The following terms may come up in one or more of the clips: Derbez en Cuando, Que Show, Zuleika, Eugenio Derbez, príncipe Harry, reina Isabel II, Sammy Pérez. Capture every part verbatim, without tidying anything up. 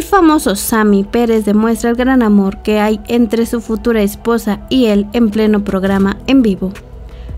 El famoso Sammy Pérez demuestra el gran amor que hay entre su futura esposa y él en pleno programa en vivo.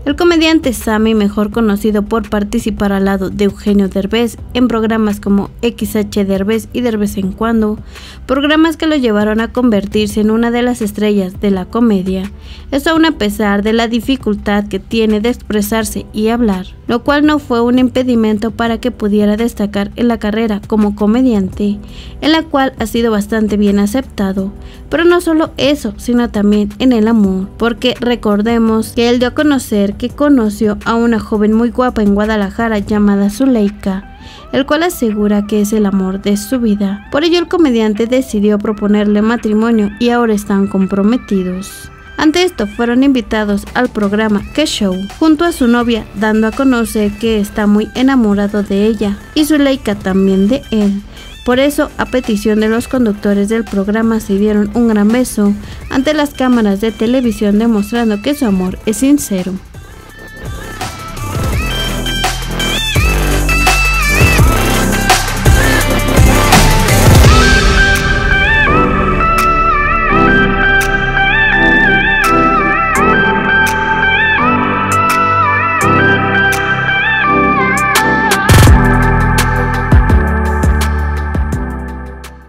El comediante Sammy, mejor conocido por participar al lado de Eugenio Derbez en programas como equis hache Derbez y Derbez en Cuando, programas que lo llevaron a convertirse en una de las estrellas de la comedia, esto aún a pesar de la dificultad que tiene de expresarse y hablar, lo cual no fue un impedimento para que pudiera destacar en la carrera como comediante, en la cual ha sido bastante bien aceptado, pero no solo eso, sino también en el amor, porque recordemos que él dio a conocer que conoció a una joven muy guapa en Guadalajara llamada Zuleika, el cual asegura que es el amor de su vida. Por ello el comediante decidió proponerle matrimonio y ahora están comprometidos. Ante esto fueron invitados al programa Que Show junto a su novia, dando a conocer que está muy enamorado de ella y Zuleika también de él. Por eso, a petición de los conductores del programa, se dieron un gran beso ante las cámaras de televisión, demostrando que su amor es sincero.